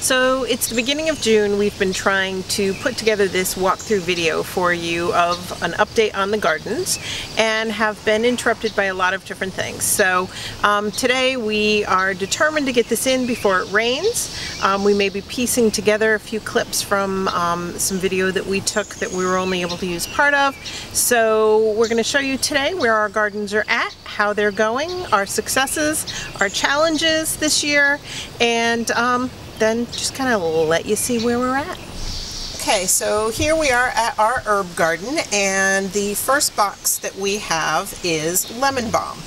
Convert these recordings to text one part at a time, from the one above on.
So it's the beginning of June. We've been trying to put together this walkthrough video for you of an update on the gardens, and have been interrupted by a lot of different things. So today we are determined to get this in before it rains. We may be piecing together a few clips from some video that we took that we were only able to use part of. So we're going to show you today where our gardens are at, how they're going, our successes, our challenges this year, and then just kind of let you see where we're at. Okay, so here we are at our herb garden, and the first box that we have is lemon balm.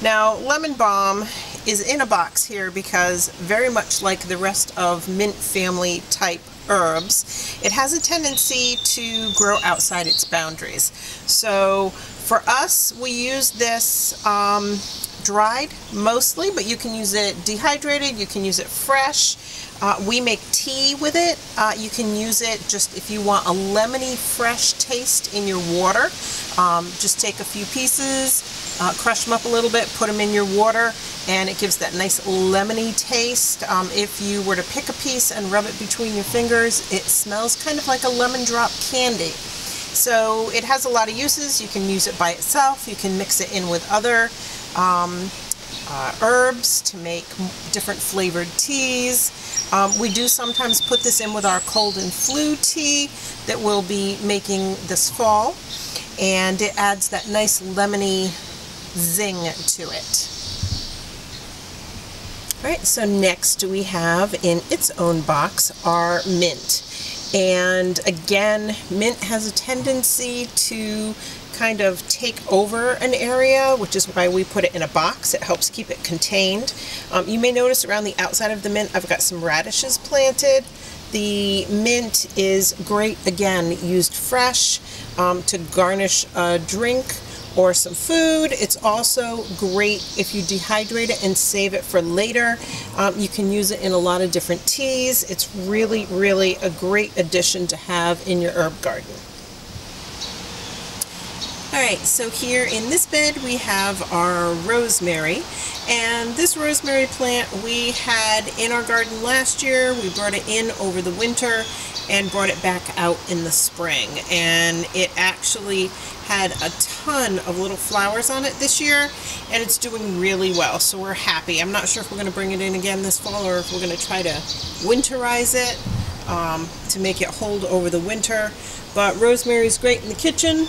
Now, lemon balm is in a box here because, very much like the rest of mint family type herbs, it has a tendency to grow outside its boundaries. So for us, we use this dried mostly, but you can use it dehydrated, you can use it fresh. We make tea with it. You can use it just if you want a lemony fresh taste in your water. Just take a few pieces, crush them up a little bit, put them in your water, and it gives that nice lemony taste. If you were to pick a piece and rub it between your fingers, it smells kind of like a lemon drop candy. So it has a lot of uses. You can use it by itself. You can mix it in with other herbs to make different flavored teas. We do sometimes put this in with our cold and flu tea that we'll be making this fall, and it adds that nice lemony zing to it. Alright, so next we have in its own box our mint. And again, mint has a tendency to kind of take over an area, which is why we put it in a box. It helps keep it contained. You may notice around the outside of the mint I've got some radishes planted. The mint is great, again, used fresh to garnish a drink or some food. It's also great if you dehydrate it and save it for later. You can use it in a lot of different teas. It's really, really a great addition to have in your herb garden. Alright, so here in this bed we have our rosemary, and this rosemary plant we had in our garden last year. We brought it in over the winter and brought it back out in the spring, and it actually had a ton of little flowers on it this year, and it's doing really well, so we're happy. I'm not sure if we're going to bring it in again this fall or if we're going to try to winterize it to make it hold over the winter, but rosemary is great in the kitchen.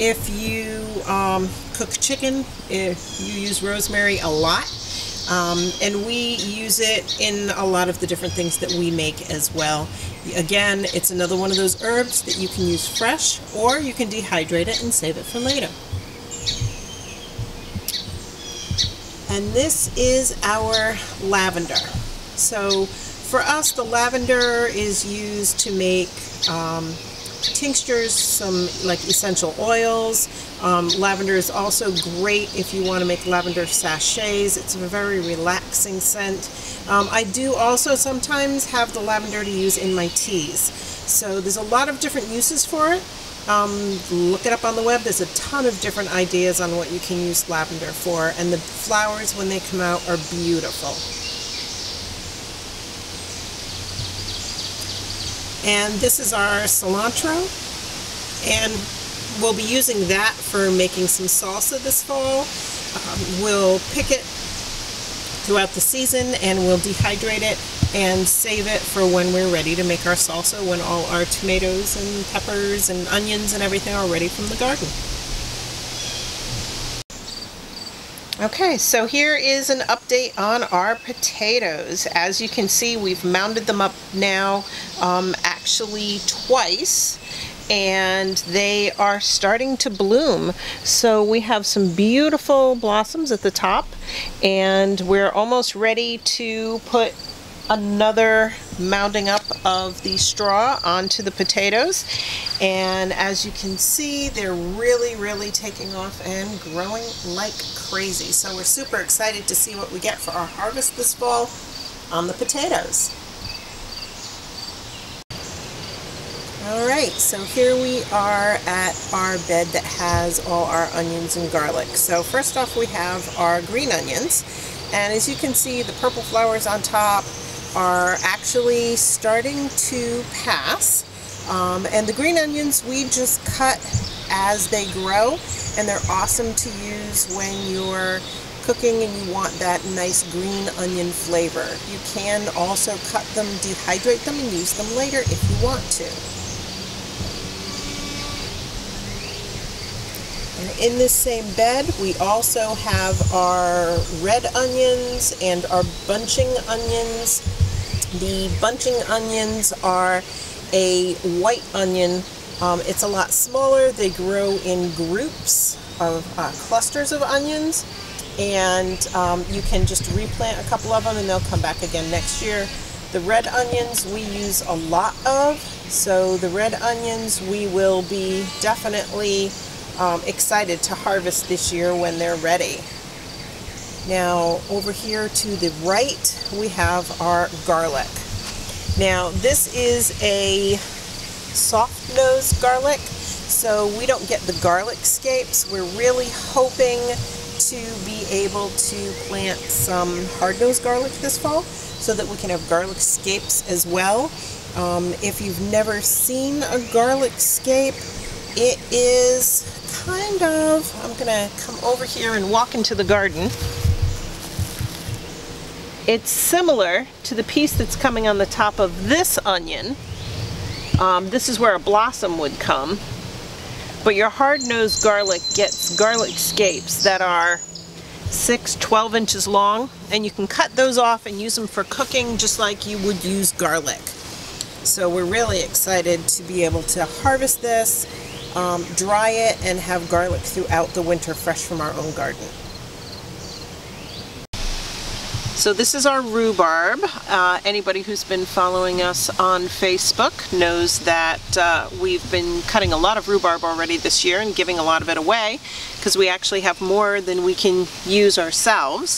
If you cook chicken, if you use rosemary a lot, and we use it in a lot of the different things that we make as well. Again, it's another one of those herbs that you can use fresh, or you can dehydrate it and save it for later. And this is our lavender. So for us, the lavender is used to make tinctures, some like essential oils. Lavender is also great if you want to make lavender sachets. It's a very relaxing scent. I do also sometimes have the lavender to use in my teas. So there's a lot of different uses for it. Look it up on the web. There's a ton of different ideas on what you can use lavender for, and the flowers when they come out are beautiful. And this is our cilantro, and we'll be using that for making some salsa this fall. We'll pick it throughout the season, and we'll dehydrate it and save it for when we're ready to make our salsa, when all our tomatoes and peppers and onions and everything are ready from the garden. Okay, so here is an update on our potatoes. As you can see, we've mounded them up now actually twice, and they are starting to bloom. So we have some beautiful blossoms at the top, and we're almost ready to put another mounding up of the straw onto the potatoes, and as you can see, they're really taking off and growing like crazy. So we're super excited to see what we get for our harvest this fall on the potatoes. Alright, so here we are at our bed that has all our onions and garlic. So first off, we have our green onions, and as you can see, the purple flowers on top, are actually starting to pass. And the green onions we just cut as they grow, and they're awesome to use when you're cooking and you want that nice green onion flavor. You can also cut them, dehydrate them, and use them later if you want to. And in this same bed we also have our red onions and our bunching onions. The bunching onions are a white onion. It's a lot smaller. They grow in groups of clusters of onions, and you can just replant a couple of them and they'll come back again next year. The red onions we use a lot of, so the red onions we will be definitely excited to harvest this year when they're ready. Now over here to the right we have our garlic. Now this is a soft nose garlic, so we don't get the garlic scapes. We're really hoping to be able to plant some hard nose garlic this fall so that we can have garlic scapes as well. If you've never seen a garlic scape, it is kind of, I'm gonna come over here and walk into the garden. It's similar to the piece that's coming on the top of this onion. This is where a blossom would come. But your hard-nosed garlic gets garlic scapes that are 6–12 inches long, and you can cut those off and use them for cooking just like you would use garlic. So we're really excited to be able to harvest this, dry it, and have garlic throughout the winter fresh from our own garden. So this is our rhubarb. Anybody who's been following us on Facebook knows that we've been cutting a lot of rhubarb already this year and giving a lot of it away because we actually have more than we can use ourselves.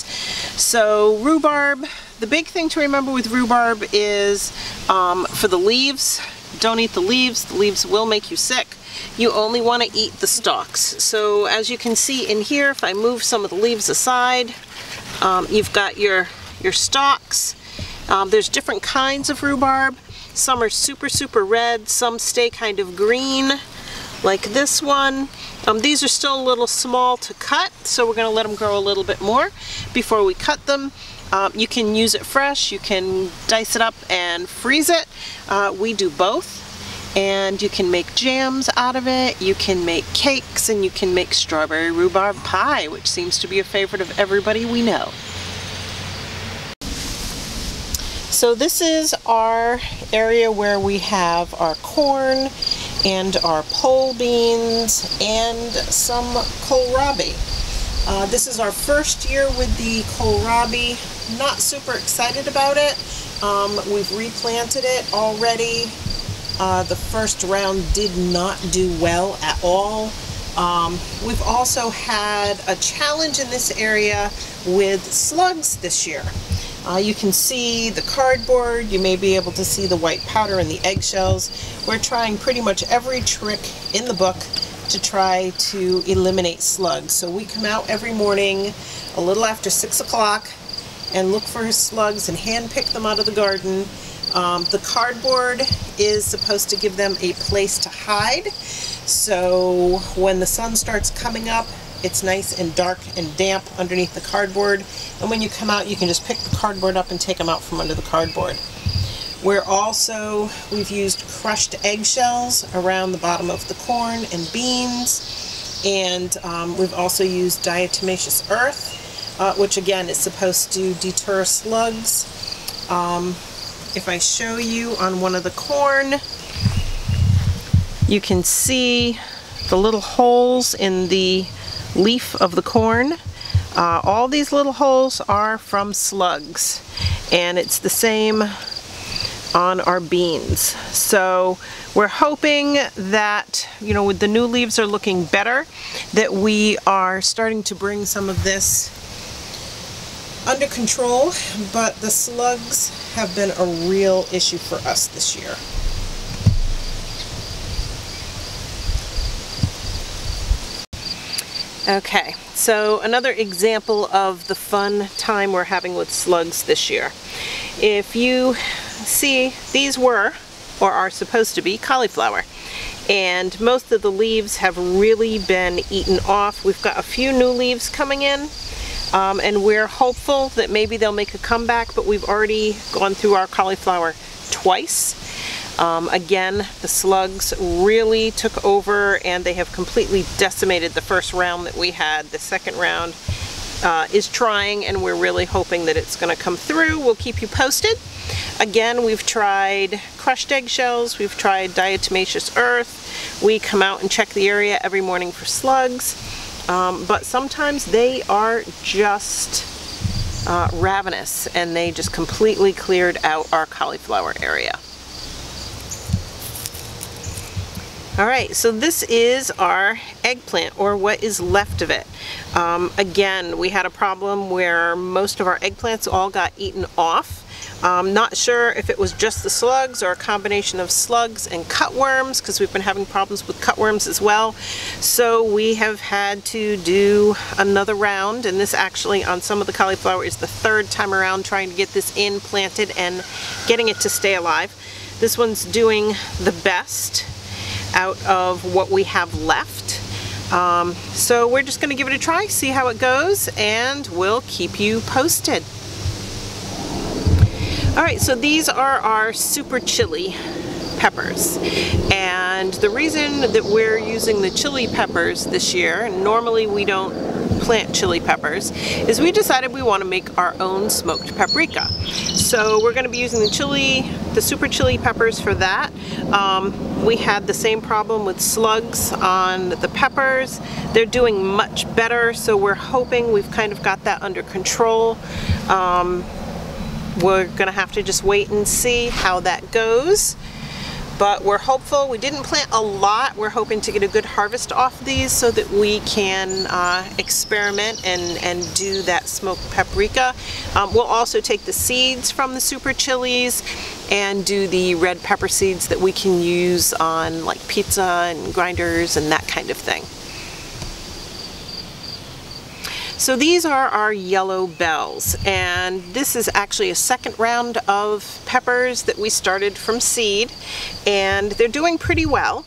So rhubarb, the big thing to remember with rhubarb is for the leaves, don't eat the leaves. The leaves will make you sick. You only want to eat the stalks. So as you can see in here, if I move some of the leaves aside, you've got your stalks. There's different kinds of rhubarb. Some are super, super red. Some stay kind of green, like this one. These are still a little small to cut, so we're gonna let them grow a little bit more before we cut them. You can use it fresh. You can dice it up and freeze it. We do both. And you can make jams out of it, you can make cakes, and you can make strawberry rhubarb pie, which seems to be a favorite of everybody we know. So this is our area where we have our corn and our pole beans and some kohlrabi. This is our first year with the kohlrabi. Not super excited about it. We've replanted it already. The first round did not do well at all. We've also had a challenge in this area with slugs this year. You can see the cardboard, you may be able to see the white powder and the eggshells. We're trying pretty much every trick in the book to try to eliminate slugs. So we come out every morning a little after 6 o'clock and look for slugs and hand pick them out of the garden. The cardboard is supposed to give them a place to hide, so when the sun starts coming up it's nice and dark and damp underneath the cardboard, and when you come out you can just pick the cardboard up and take them out from under the cardboard. We've used crushed eggshells around the bottom of the corn and beans, and we've also used diatomaceous earth, which again is supposed to deter slugs. If I show you on one of the corn, you can see the little holes in the leaf of the corn. All these little holes are from slugs, and it's the same on our beans. So we're hoping that, you know, with the new leaves are looking better, that we are starting to bring some of this under control, but the slugs have been a real issue for us this year. Okay, so another example of the fun time we're having with slugs this year. If you see, these were, or are supposed to be, cauliflower. And most of the leaves have really been eaten off. We've got a few new leaves coming in, and we're hopeful that maybe they'll make a comeback, but we've already gone through our cauliflower twice. Again, the slugs really took over and they have completely decimated the first round that we had. The second round is trying, and we're really hoping that it's going to come through. We'll keep you posted. Again, we've tried crushed eggshells, we've tried diatomaceous earth. We come out and check the area every morning for slugs, but sometimes they are just ravenous, and they just completely cleared out our cauliflower area. Alright, so this is our eggplant, or what is left of it. Again, we had a problem where most of our eggplants all got eaten off. Not sure if it was just the slugs or a combination of slugs and cutworms, because we've been having problems with cutworms as well. So we have had to do another round, and this actually on some of the cauliflower is the third time around, trying to get this in, planted, and getting it to stay alive. This one's doing the best out of what we have left, so we're just going to give it a try, see how it goes, and we'll keep you posted. Alright, so these are our super chili peppers, and the reason that we're using the chili peppers this year, and normally we don't plant chili peppers, is we decided we want to make our own smoked paprika. So we're going to be using the super chili peppers for that. We had the same problem with slugs on the peppers. They're doing much better, so we're hoping we've kind of got that under control. We're gonna have to just wait and see how that goes, but we're hopeful. We didn't plant a lot. We're hoping to get a good harvest off these so that we can experiment and do that smoked paprika. We'll also take the seeds from the super chilies and do the red pepper seeds that we can use on like pizza and grinders and that kind of thing. So these are our yellow bells, and this is actually a second round of peppers that we started from seed, and they're doing pretty well.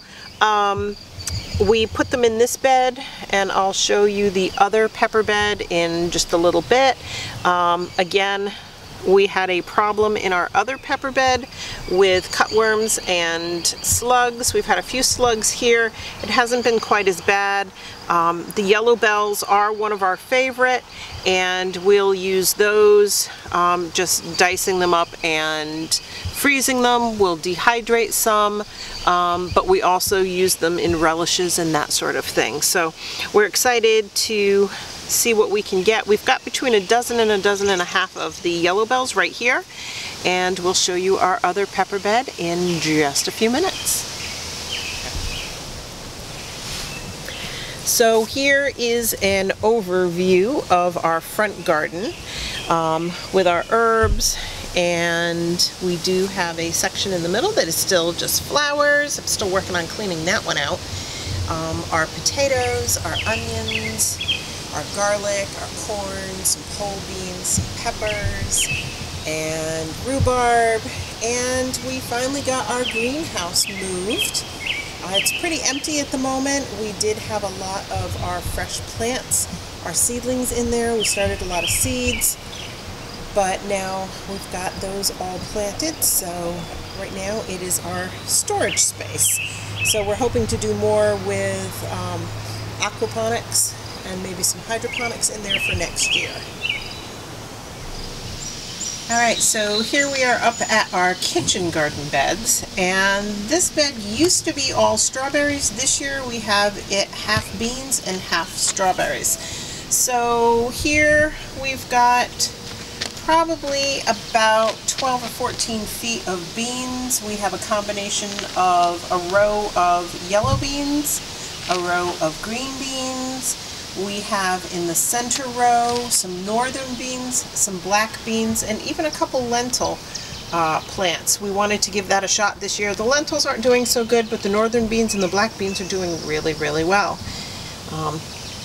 We put them in this bed, and I'll show you the other pepper bed in just a little bit. Again, we had a problem in our other pepper bed with cutworms and slugs. We've had a few slugs here. It hasn't been quite as bad. The yellow bells are one of our favorite, and we'll use those, just dicing them up and freezing them. We'll dehydrate some, but we also use them in relishes and that sort of thing. So we're excited to see what we can get. We've got between a dozen and a half of the yellow bells right here, and we'll show you our other pepper bed in just a few minutes. So here is an overview of our front garden with our herbs, and we do have a section in the middle that is still just flowers. I'm still working on cleaning that one out. Our potatoes, our onions, our garlic, our corn, some pole beans, some peppers, and rhubarb. And we finally got our greenhouse moved. It's pretty empty at the moment. We did have a lot of our fresh plants, our seedlings in there. We started a lot of seeds, but now we've got those all planted. So right now it is our storage space. So we're hoping to do more with aquaponics and maybe some hydroponics in there for next year. Alright, so here we are up at our kitchen garden beds, and this bed used to be all strawberries. This year we have it half beans and half strawberries. So here we've got probably about 12 or 14 feet of beans. We have a combination of a row of yellow beans, a row of green beans. We have in the center row some northern beans, some black beans, and even a couple lentil plants. We wanted to give that a shot this year. The lentils aren't doing so good, but the northern beans and the black beans are doing really, really well.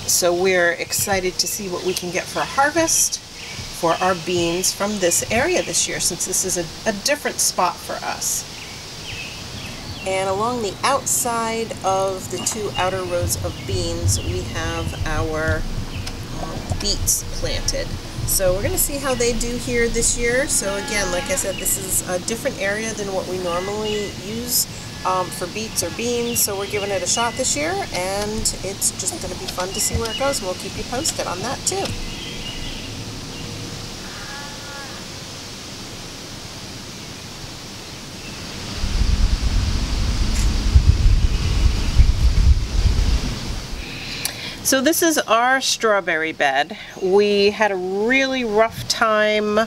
So we're excited to see what we can get for a harvest for our beans from this area this year, since this is a different spot for us. And along the outside of the two outer rows of beans, we have our beets planted. So we're going to see how they do here this year. So again, like I said, this is a different area than what we normally use for beets or beans. So we're giving it a shot this year, and it's just going to be fun to see where it goes. We'll keep you posted on that too. So this is our strawberry bed. We had a really rough time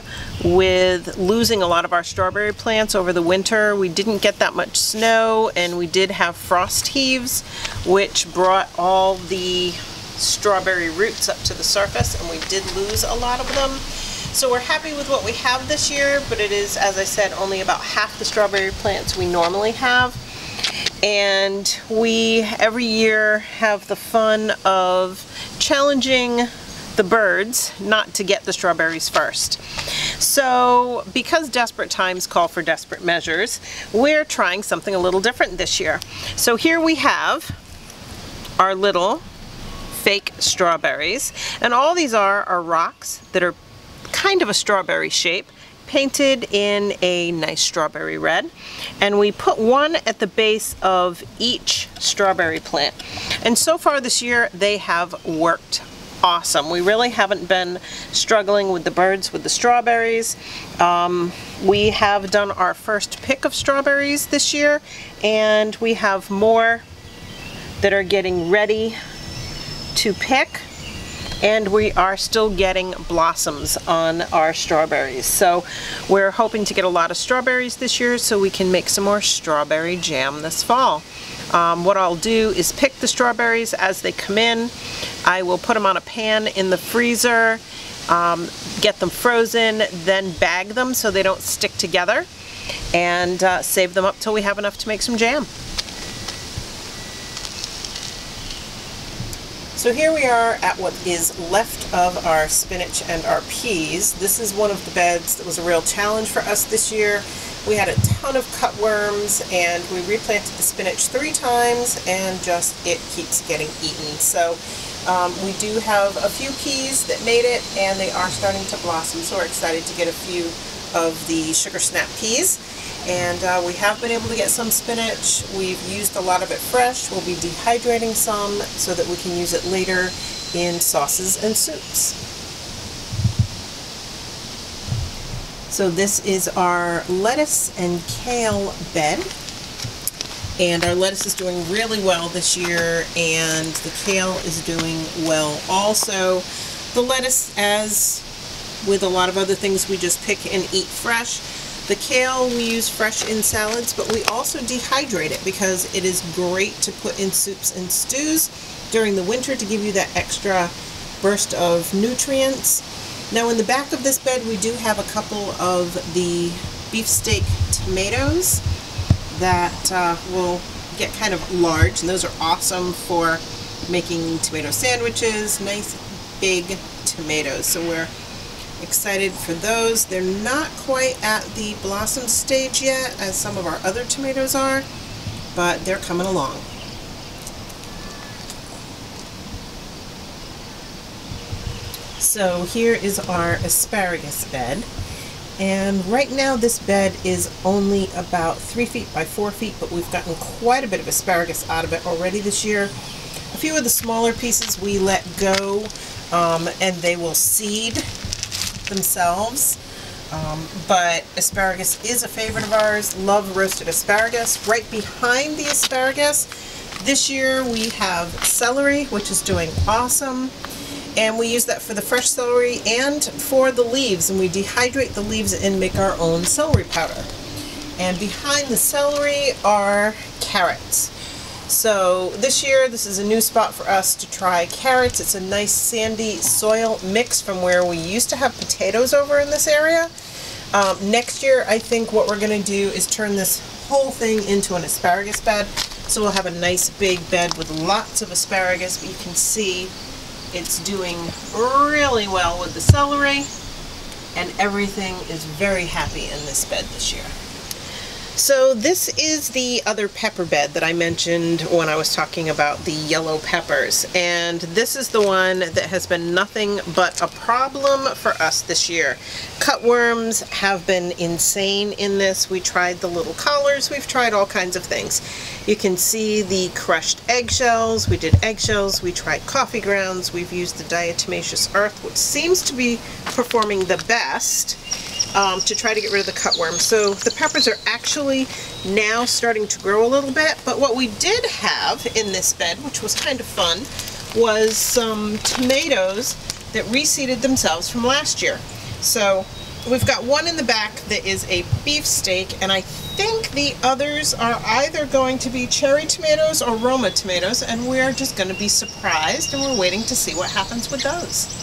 with losing a lot of our strawberry plants over the winter. We didn't get that much snow, and we did have frost heaves, which brought all the strawberry roots up to the surface, and we did lose a lot of them. So we're happy with what we have this year, but it is, as I said, only about half the strawberry plants we normally have. And we every year have the fun of challenging the birds not to get the strawberries first. So because desperate times call for desperate measures, we're trying something a little different this year. So here we have our little fake strawberries, and all these are rocks that are kind of a strawberry shape, painted in a nice strawberry red, and we put one at the base of each strawberry plant. And so far this year they have worked awesome. We really haven't been struggling with the birds with the strawberries. We have done our first pick of strawberries this year, and we have more that are getting ready to pick. And we are still getting blossoms on our strawberries. So we're hoping to get a lot of strawberries this year so we can make some more strawberry jam this fall. What I'll do is pick the strawberries as they come in. I will put them on a pan in the freezer, get them frozen, then bag them so they don't stick together, and save them up till we have enough to make some jam. So here we are at what is left of our spinach and our peas. This is one of the beds that was a real challenge for us this year. We had a ton of cutworms, and we replanted the spinach 3 times, and just it keeps getting eaten. So we do have a few peas that made it, and they are starting to blossom, so we're excited to get a few of the sugar snap peas. And we have been able to get some spinach. We've used a lot of it fresh. We'll be dehydrating some so that we can use it later in sauces and soups. So this is our lettuce and kale bed. And our lettuce is doing really well this year, and the kale is doing well also. The lettuce, as with a lot of other things, we just pick and eat fresh. The kale we use fresh in salads, but we also dehydrate it because it is great to put in soups and stews during the winter to give you that extra burst of nutrients. Now in the back of this bed we do have a couple of the beefsteak tomatoes that will get kind of large, and those are awesome for making tomato sandwiches, nice big tomatoes. So we're excited for those. They're not quite at the blossom stage yet, as some of our other tomatoes are, but they're coming along. So here is our asparagus bed, and right now this bed is only about 3 feet by 4 feet, but we've gotten quite a bit of asparagus out of it already this year. A few of the smaller pieces we let go, and they will seed themselves, but asparagus is a favorite of ours. Love roasted asparagus. Right behind the asparagus this year we have celery, which is doing awesome, and we use that for the fresh celery and for the leaves, and we dehydrate the leaves and make our own celery powder. And behind the celery are carrots. So this year this is a new spot for us to try carrots. It's a nice sandy soil mix from where we used to have potatoes over in this area. Next year I think what we're going to do is turn this whole thing into an asparagus bed. So we'll have a nice big bed with lots of asparagus, but you can see It's doing really well with the celery, and everything is very happy in this bed this year. So this is the other pepper bed that I mentioned when I was talking about the yellow peppers, and this is the one that has been nothing but a problem for us this year. Cutworms have been insane in this. We tried the little collars, we've tried all kinds of things. You can see the crushed eggshells, we did eggshells, we tried coffee grounds, we've used the diatomaceous earth, which seems to be performing the best. To try to get rid of the cutworm. So the peppers are actually now starting to grow a little bit, but what we did have in this bed, which was kind of fun, was some tomatoes that reseeded themselves from last year. So we've got one in the back that is a beefsteak, and I think the others are either going to be cherry tomatoes or Roma tomatoes, and we're just going to be surprised, and we're waiting to see what happens with those.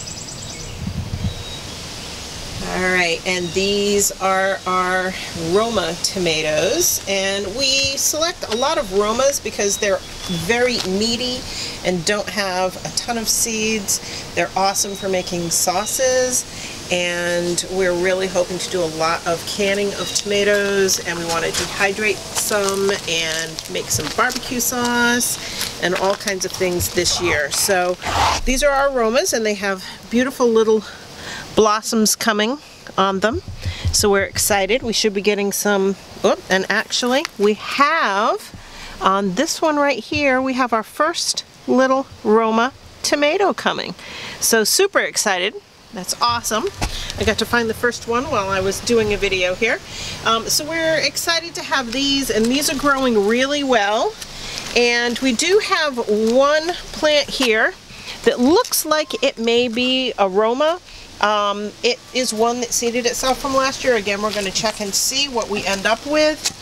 All right, and these are our Roma tomatoes, and we select a lot of Romas because they're very meaty and don't have a ton of seeds. They're awesome for making sauces, and we're really hoping to do a lot of canning of tomatoes, and we want to dehydrate some and make some barbecue sauce and all kinds of things this year. So these are our Romas, and they have beautiful little blossoms coming on them, so we're excited. We should be getting some, and actually we have on this one right here, we have our first little Roma tomato coming, so super excited. That's awesome. I got to find the first one while I was doing a video here. So we're excited to have these, and these are growing really well, and we do have one plant here that looks like it may be a Roma. It is one that seeded itself from last year. Again, we're going to check and see what we end up with.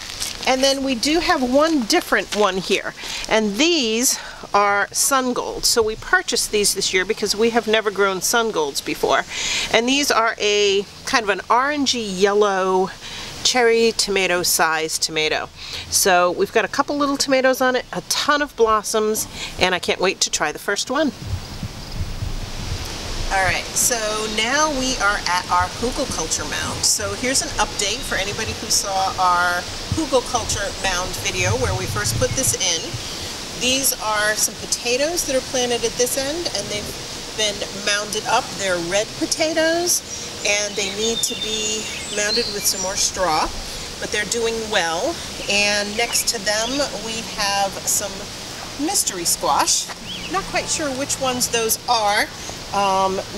And then we do have one different one here, and these are sun gold. So we purchased these this year because we have never grown sun golds before. And these are a kind of an orangey yellow cherry tomato size tomato. So we've got a couple little tomatoes on it, a ton of blossoms, and I can't wait to try the first one. Alright, so now we are at our Hugelkulture mound. So here's an update for anybody who saw our Hugelkulture mound video where we first put this in. These are some potatoes that are planted at this end, and they've been mounded up. They're red potatoes, and they need to be mounded with some more straw, but they're doing well. And next to them we have some mystery squash. Not quite sure which ones those are.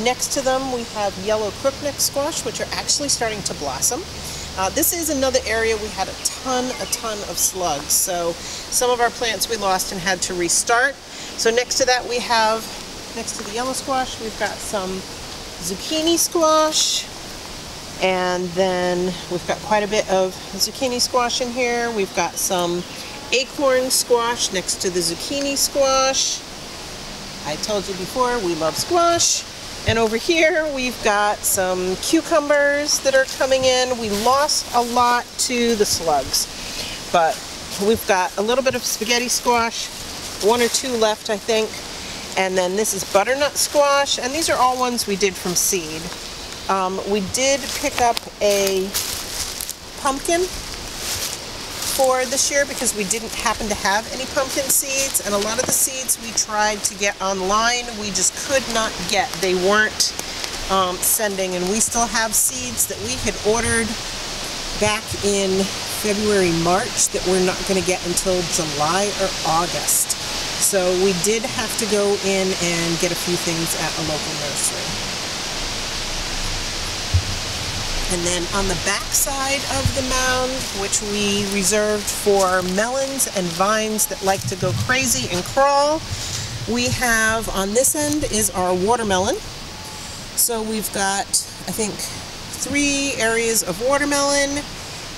Next to them we have yellow crookneck squash, which are actually starting to blossom. This is another area we had a ton of slugs, so some of our plants we lost and had to restart. So next to that we have, next to the yellow squash, we've got some zucchini squash, and then we've got quite a bit of zucchini squash in here. We've got some acorn squash next to the zucchini squash. I told you before, we love squash. And over here we've got some cucumbers that are coming in. We lost a lot to the slugs, but we've got a little bit of spaghetti squash, one or two left I think, and then this is butternut squash, and these are all ones we did from seed. We did pick up a pumpkin for this year because we didn't happen to have any pumpkin seeds, and a lot of the seeds we tried to get online we just could not get. They weren't sending, and we still have seeds that we had ordered back in February, March that we're not going to get until July or August. So we did have to go in and get a few things at a local nursery. And then on the back side of the mound, which we reserved for melons and vines that like to go crazy and crawl, we have on this end is our watermelon. So we've got, I think, 3 areas of watermelon,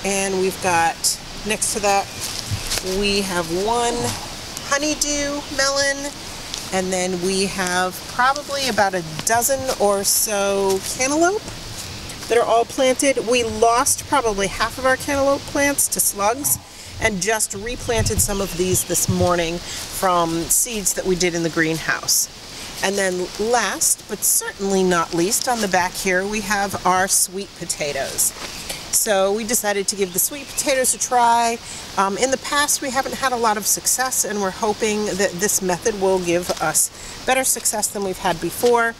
and we've got next to that we have one honeydew melon, and then we have probably about a dozen or so cantaloupe that are all planted. We lost probably half of our cantaloupe plants to slugs and just replanted some of these this morning from seeds that we did in the greenhouse. And then last, but certainly not least, on the back here we have our sweet potatoes. So we decided to give the sweet potatoes a try. In the past we haven't had a lot of success, and we're hoping that this method will give us better success than we've had before.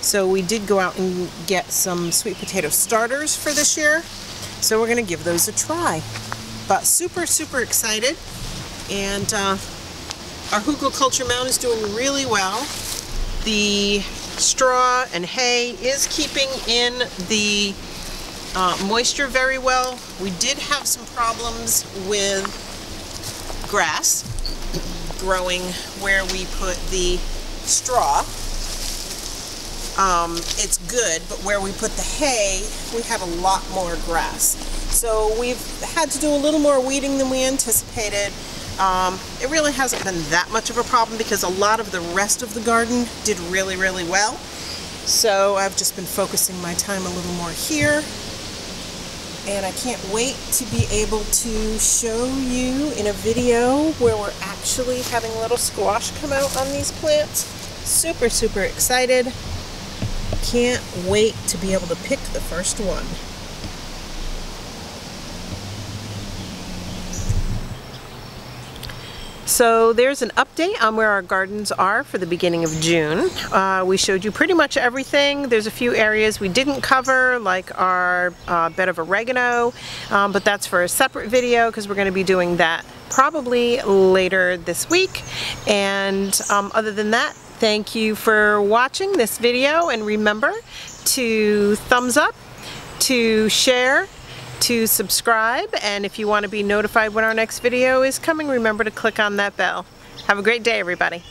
So we did go out and get some sweet potato starters for this year. So we're gonna give those a try. But super, super excited. And our Hugelkulture mound is doing really well. The straw and hay is keeping in the moisture very well. We did have some problems with grass growing where we put the straw. It's good, but where we put the hay, we have a lot more grass. So we've had to do a little more weeding than we anticipated. It really hasn't been that much of a problem because a lot of the rest of the garden did really, really well. So I've just been focusing my time a little more here. And I can't wait to be able to show you in a video where we're actually having little squash come out on these plants. Super, super excited. Can't wait to be able to pick the first one. So there's an update on where our gardens are for the beginning of June. We showed you pretty much everything. There's a few areas we didn't cover, like our bed of oregano, but that's for a separate video because we're going to be doing that probably later this week. And other than that, thank you for watching this video, and remember to thumbs up, to share, to subscribe, and if you want to be notified when our next video is coming, remember to click on that bell. Have a great day, everybody.